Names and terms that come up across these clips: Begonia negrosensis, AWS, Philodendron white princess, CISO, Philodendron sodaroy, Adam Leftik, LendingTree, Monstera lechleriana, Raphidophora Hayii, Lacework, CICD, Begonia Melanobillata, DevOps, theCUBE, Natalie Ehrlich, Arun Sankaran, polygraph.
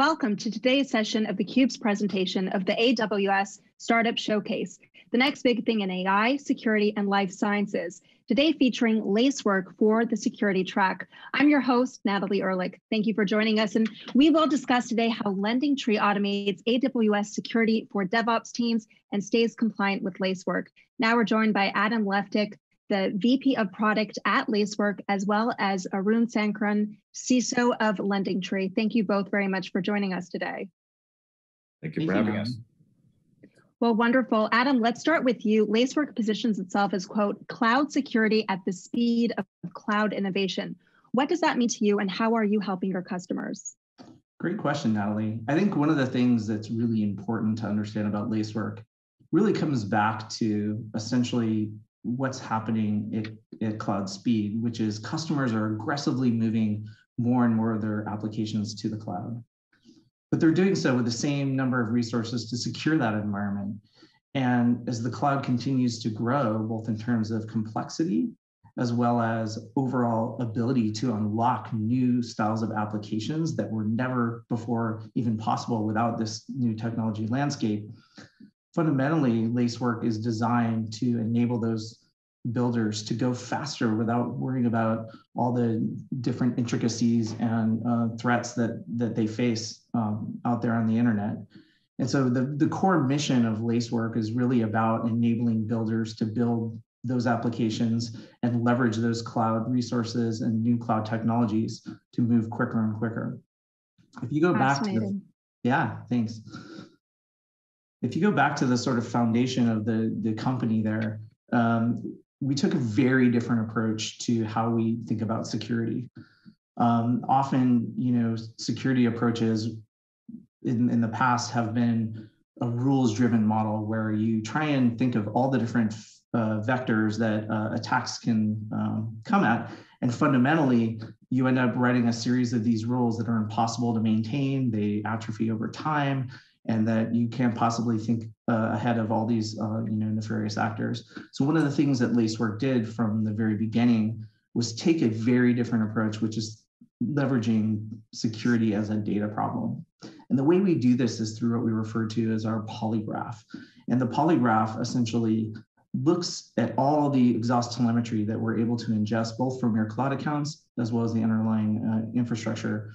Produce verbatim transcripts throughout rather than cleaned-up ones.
Welcome to today's session of theCUBE's presentation of the A W S Startup Showcase, the next big thing in A I, security, and life sciences. Today featuring Lacework for the security track. I'm your host, Natalie Ehrlich. Thank you for joining us. And we will discuss today how LendingTree automates A W S security for DevOps teams and stays compliant with Lacework. Now we're joined by Adam Leftik, the V P of Product at Lacework, as well as Arun Sankaran, C I S O of LendingTree. Thank you both very much for joining us today. Thank you for having us. Well, wonderful. Adam, let's start with you. Lacework positions itself as, quote, cloud security at the speed of cloud innovation. What does that mean to you, and how are you helping your customers? Great question, Natalie. I think one of the things that's really important to understand about Lacework really comes back to essentially what's happening at, at cloud speed, which is customers are aggressively moving more and more of their applications to the cloud. But they're doing so with the same number of resources to secure that environment. And as the cloud continues to grow, both in terms of complexity, as well as overall ability to unlock new styles of applications that were never before even possible without this new technology landscape, fundamentally, Lacework is designed to enable those builders to go faster without worrying about all the different intricacies and uh, threats that, that they face um, out there on the internet. And so the, the core mission of Lacework is really about enabling builders to build those applications and leverage those cloud resources and new cloud technologies to move quicker and quicker. If you go back to the, yeah, thanks. If you go back to the sort of foundation of the, the company there, um, we took a very different approach to how we think about security. Um, often, you know, security approaches in, in the past have been a rules-driven model where you try and think of all the different uh, vectors that uh, attacks can um, come at, and fundamentally, you end up writing a series of these rules that are impossible to maintain, they atrophy over time, and that you can't possibly think uh, ahead of all these uh, you know, nefarious actors. So one of the things that Lacework did from the very beginning was take a very different approach, which is leveraging security as a data problem. And the way we do this is through what we refer to as our polygraph. And the polygraph essentially looks at all the exhaust telemetry that we're able to ingest, both from your cloud accounts as well as the underlying uh, infrastructure.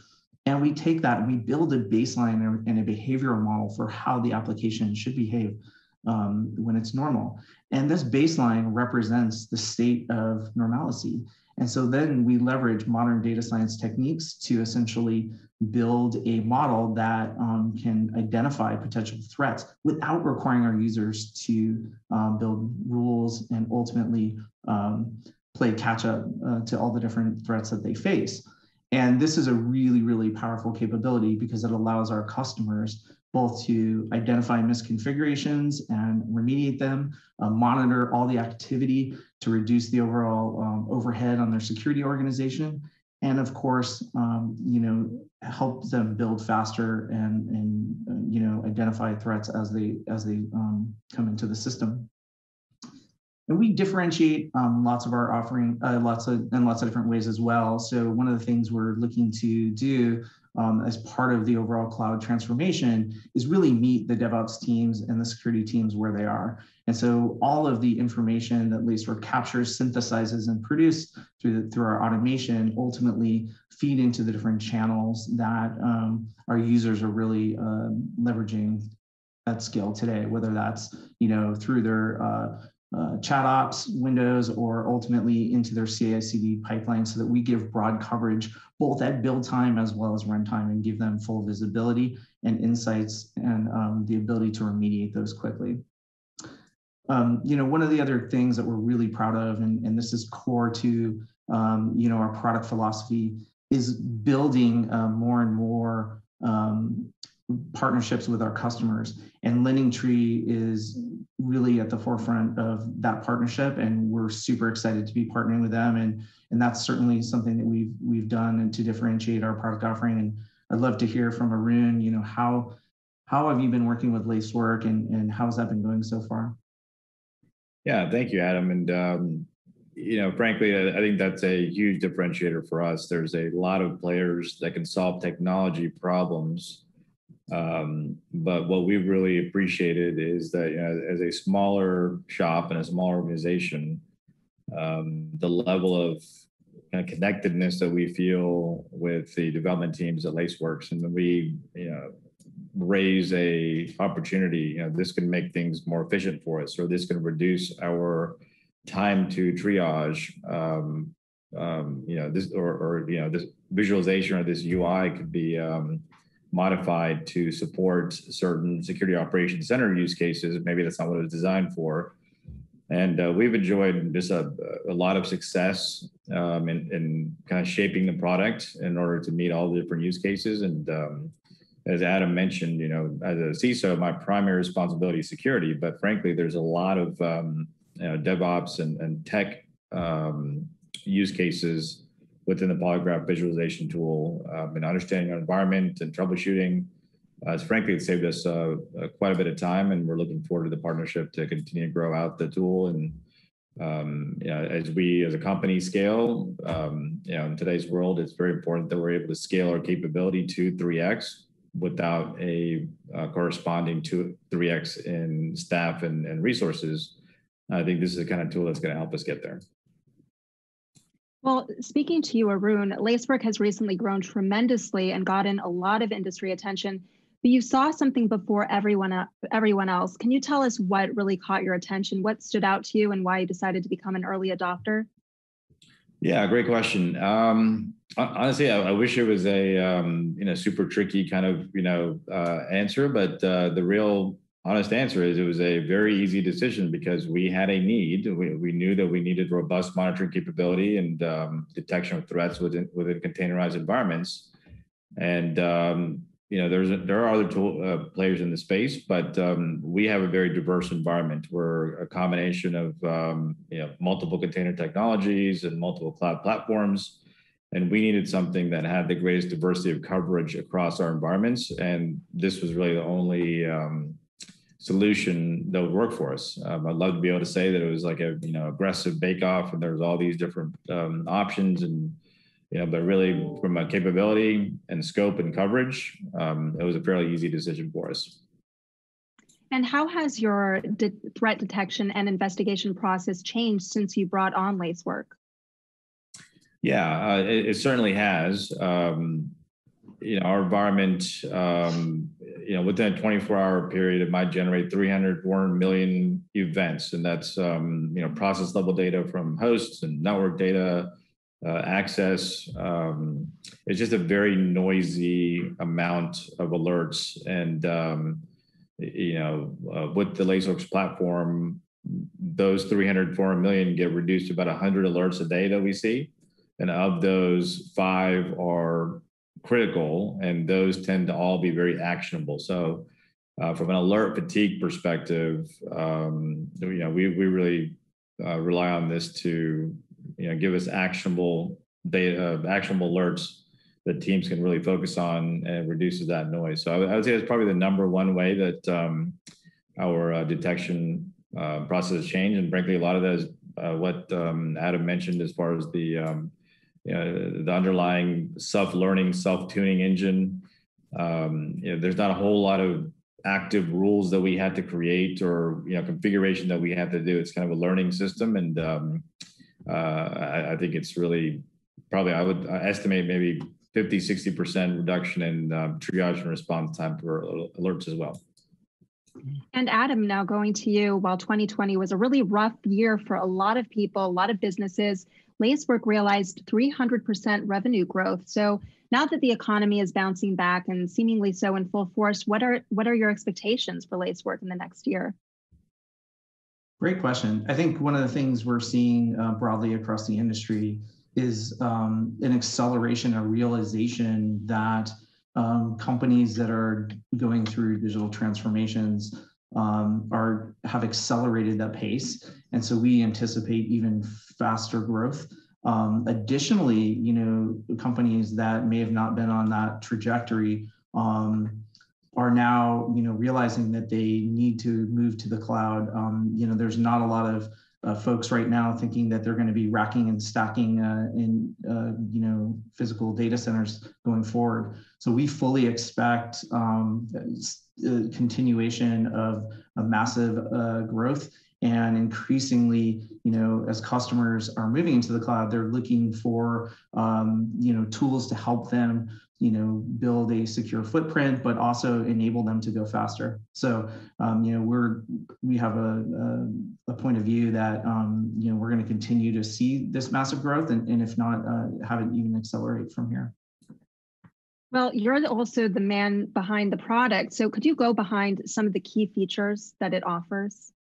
And we take that and we build a baseline and a behavioral model for how the application should behave um, when it's normal. And this baseline represents the state of normalcy. And so then we leverage modern data science techniques to essentially build a model that um, can identify potential threats without requiring our users to um, build rules and ultimately um, play catch up uh, to all the different threats that they face. And this is a really, really powerful capability because it allows our customers both to identify misconfigurations and remediate them, uh, monitor all the activity to reduce the overall um, overhead on their security organization, and of course, um, you know, help them build faster and, and uh, you know, identify threats as they, as they um, come into the system. And we differentiate um, lots of our offering, uh, lots of and lots of different ways as well. So one of the things we're looking to do um, as part of the overall cloud transformation is really meet the DevOps teams and the security teams where they are. And so all of the information that Lacework captures, synthesizes, and produces through through our automation ultimately feed into the different channels that um, our users are really uh, leveraging at scale today. Whether that's you know through their uh, Uh, chat ops windows or ultimately into their C I C D pipeline so that we give broad coverage both at build time as well as runtime and give them full visibility and insights and um, the ability to remediate those quickly. Um, you know, one of the other things that we're really proud of, and, and this is core to, um, you know, our product philosophy, is building uh, more and more um, partnerships with our customers. And LendingTree is really at the forefront of that partnership, and we're super excited to be partnering with them. And, and that's certainly something that we've we've done and to differentiate our product offering. And I'd love to hear from Arun, you know, how how have you been working with Lacework, and, and how's that been going so far? Yeah, thank you, Adam. And um, you know, frankly, I think that's a huge differentiator for us. There's a lot of players that can solve technology problems Um, but what we've really appreciated is that, you know, as a smaller shop and a smaller organization, um, the level of kind of connectedness that we feel with the development teams at Laceworks, and we, you know, raise a opportunity, you know, this can make things more efficient for us, or this can reduce our time to triage, um, um, you know, this, or, or, you know, this visualization or this U I could be um, modified to support certain security operations center use cases. Maybe that's not what it was designed for. And uh, we've enjoyed just a, a lot of success um, in, in kind of shaping the product in order to meet all the different use cases. And um, as Adam mentioned, you know, as a C I S O, my primary responsibility is security, but frankly, there's a lot of um, you know, DevOps and, and tech um, use cases within the polygraph visualization tool, um, and understanding our environment and troubleshooting. Uh, frankly, it saved us uh, uh, quite a bit of time, and we're looking forward to the partnership to continue to grow out the tool. And um, you know, as we as a company scale, um, you know, in today's world, it's very important that we're able to scale our capability to three X without a uh, corresponding to three X in staff and, and resources. I think this is the kind of tool that's going to help us get there. Well, speaking to you, Arun, Lacework has recently grown tremendously and gotten a lot of industry attention, but you saw something before everyone, everyone else. Can you tell us what really caught your attention? What stood out to you and why you decided to become an early adopter? Yeah, great question. Um, honestly, I, I wish it was a, um, you know, super tricky kind of, you know, uh, answer, but uh, the real honest answer is it was a very easy decision because we had a need. We, we knew that we needed robust monitoring capability and um, detection of threats within within containerized environments. And um, you know, there's a, there are other tool, uh, players in the space, but um, we have a very diverse environment. We're a combination of um, you know, multiple container technologies and multiple cloud platforms, and we needed something that had the greatest diversity of coverage across our environments. And this was really the only um, solution that would work for us. Um, I'd love to be able to say that it was like a, you know, aggressive bake-off and there was all these different um, options, and, you know, but really from a capability and scope and coverage, um, it was a fairly easy decision for us. And how has your de- threat detection and investigation process changed since you brought on Lacework? Yeah, uh, it, it certainly has. Um, You know, our environment, um, you know, within a twenty-four hour period, it might generate three hundred, four hundred million events. And that's, um, you know, process level data from hosts and network data, uh, access. Um, it's just a very noisy amount of alerts. And, um, you know, uh, with the Laceworks platform, those three hundred, four hundred million get reduced to about one hundred alerts a day that we see. And of those, five are critical, and those tend to all be very actionable. So uh, from an alert fatigue perspective, um, you know, we, we really uh, rely on this to, you know, give us actionable data, actionable alerts that teams can really focus on, and reduces that noise. So I, I would say that's probably the number one way that um, our uh, detection uh, process has changed. And frankly, a lot of that is uh, what um, Adam mentioned as far as the um, you know, the underlying self-learning, self-tuning engine. Um, you know, there's not a whole lot of active rules that we had to create, or, you know, configuration that we had to do. It's kind of a learning system. And um, uh, I, I think it's really probably, I would estimate maybe fifty, sixty percent reduction in um, triage and response time for alerts as well. And Adam, now going to you, while twenty twenty was a really rough year for a lot of people, a lot of businesses, Lacework realized three hundred percent revenue growth. So now that the economy is bouncing back, and seemingly so in full force, what are what are your expectations for Lacework in the next year? Great question. I think one of the things we're seeing uh, broadly across the industry is um, an acceleration, a realization that um, companies that are going through digital transformations Um, are have accelerated that pace, and so we anticipate even faster growth. Um, additionally, you know, companies that may have not been on that trajectory um, are now, you know, realizing that they need to move to the cloud. Um, you know, there's not a lot of Uh, folks right now thinking that they're going to be racking and stacking uh, in uh, you know physical data centers going forward. So we fully expect um, a continuation of a massive uh, growth, and increasingly, you know, as customers are moving into the cloud, they're looking for um, you know tools to help them you know build a secure footprint, but also enable them to go faster. So um, you know we're we have a, a, a point of view that um, you know we're going to continue to see this massive growth, and, and if not, uh, have it even accelerate from here. Well, you're also the man behind the product, so could you go behind some of the key features that it offers?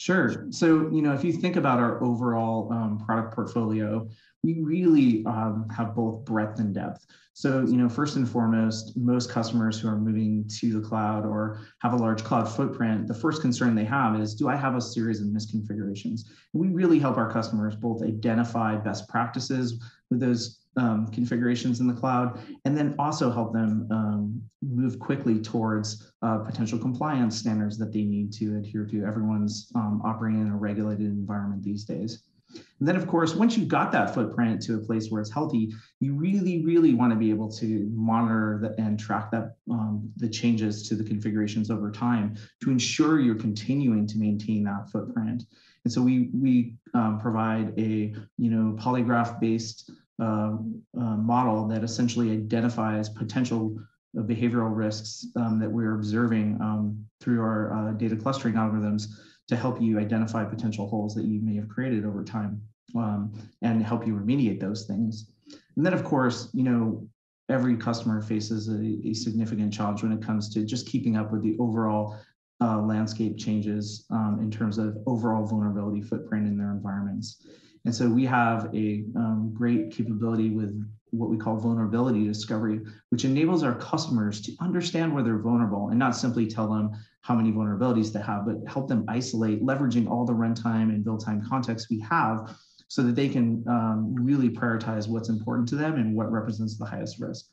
Sure. So, you know, if you think about our overall um, product portfolio, we really um, have both breadth and depth. So, you know, first and foremost, most customers who are moving to the cloud or have a large cloud footprint, the first concern they have is, do I have a series of misconfigurations? We really help our customers both identify best practices with those um, configurations in the cloud, and then also help them um, move quickly towards uh, potential compliance standards that they need to adhere to. Everyone's um, operating in a regulated environment these days. And then, of course, once you've got that footprint to a place where it's healthy, you really, really want to be able to monitor the, and track that um, the changes to the configurations over time to ensure you're continuing to maintain that footprint. And so we, we um, provide a you know, polygraph-based uh, uh, model that essentially identifies potential behavioral risks um, that we're observing um, through our uh, data clustering algorithms, to help you identify potential holes that you may have created over time um, and help you remediate those things. And then, of course, you know, every customer faces a, a significant challenge when it comes to just keeping up with the overall uh, landscape changes um, in terms of overall vulnerability footprint in their environments. And so we have a um, great capability with what we call vulnerability discovery, which enables our customers to understand where they're vulnerable and not simply tell them how many vulnerabilities they have, but help them isolate, leveraging all the runtime and real-time context we have so that they can um, really prioritize what's important to them and what represents the highest risk.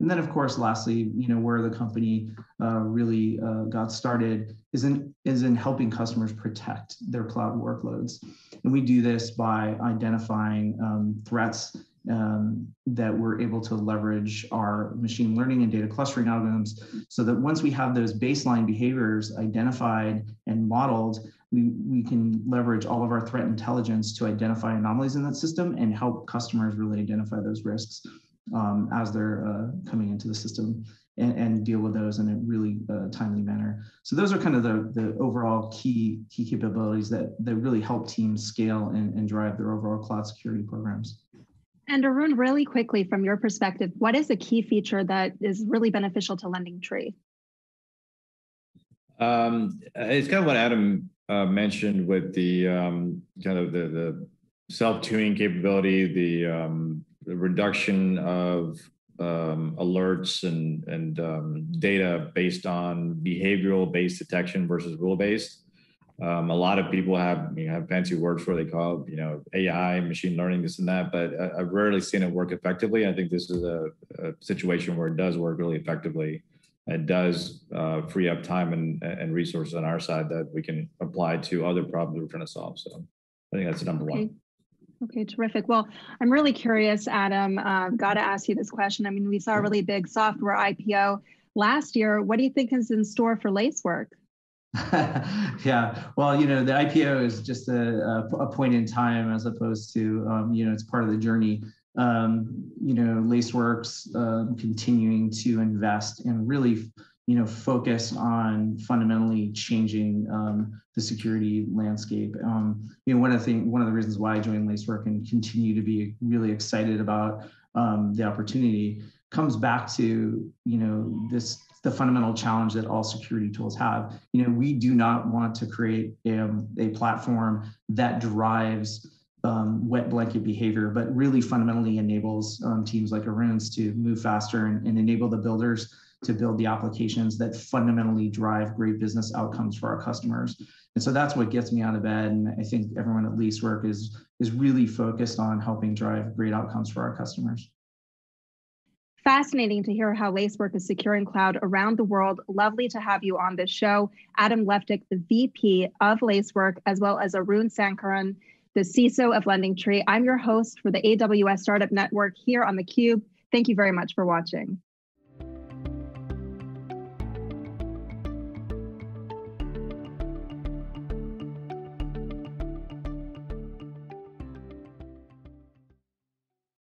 And then, of course, lastly, you know, where the company uh, really uh, got started is in, is in helping customers protect their cloud workloads. And we do this by identifying um, threats um, that we're able to leverage our machine learning and data clustering algorithms, so that once we have those baseline behaviors identified and modeled, we, we can leverage all of our threat intelligence to identify anomalies in that system and help customers really identify those risks um, as they're uh, coming into the system, and, and deal with those in a really uh, timely manner. So those are kind of the, the overall key, key capabilities that, that really help teams scale and, and drive their overall cloud security programs. And Arun, really quickly, from your perspective, what is a key feature that is really beneficial to LendingTree? Um, it's kind of what Adam uh, mentioned with the um, kind of the, the self-tuning capability, the, um, the reduction of um, alerts and, and um, data based on behavioral-based detection versus rule-based. Um, a lot of people have you know, have fancy words for it. They call it, you know, A I, machine learning, this and that, but I, I've rarely seen it work effectively. I think this is a, a situation where it does work really effectively. It does uh, free up time and, and resources on our side that we can apply to other problems we're trying to solve. So I think that's the number one. Okay, terrific. Well, I'm really curious, Adam, uh, got to ask you this question. I mean, we saw a really big software I P O last year. What do you think is in store for Lacework? Yeah, well, you know, the I P O is just a, a point in time as opposed to, um, you know, it's part of the journey. Um, you know, Lacework's uh, continuing to invest and really, you know, focus on fundamentally changing um, the security landscape. Um, you know, one of the thing, one of the reasons why I joined Lacework and continue to be really excited about um, the opportunity comes back to, you know, this. The fundamental challenge that all security tools have. You know, we do not want to create um, a platform that drives um, wet blanket behavior, but really fundamentally enables um, teams like Arun's to move faster and, and enable the builders to build the applications that fundamentally drive great business outcomes for our customers. And so that's what gets me out of bed. And I think everyone at Lacework is, is really focused on helping drive great outcomes for our customers. Fascinating to hear how Lacework is securing cloud around the world. Lovely to have you on this show. Adam Leftik, the V P of Lacework, as well as Arun Sankaran, the C I S O of LendingTree. I'm your host for the A W S Startup Network here on theCUBE. Thank you very much for watching.